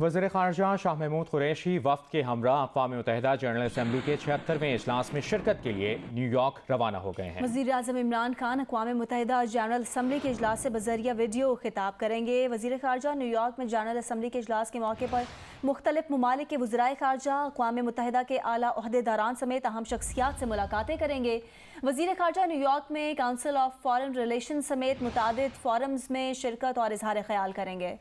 वज़ीर ख़ारजा शाह महमूद क़ुरैशी वफ़द के हमरा अक़वाम मुत्तहिदा जनरल असम्बली के 76वें इजलास में शिरकत के लिए न्यूयॉर्क रवाना हो गए हैं। वज़ीर आज़म इमरान खान अक़वाम मुत्तहिदा जनरल असम्बली के इजलास से बज़रिया वीडियो खिताब करेंगे। वज़ीर ख़ारजा न्यूयॉर्क में जनरल असम्बली के इजलास के मौके पर मुख्तलिफ ममालिक के वज़राए ख़ारजा अक़वाम मुत्तहिदा के आला ओहदेदारान समेत अहम शख्सियात से मुलाकातें करेंगे। वज़ीर ख़ारजा न्यूयॉर्क में काउंसिल ऑफ फॉरेन रिलेशन समेत मुतादिद फोरम्स में शिरकत और इजहार ख्याल करेंगे।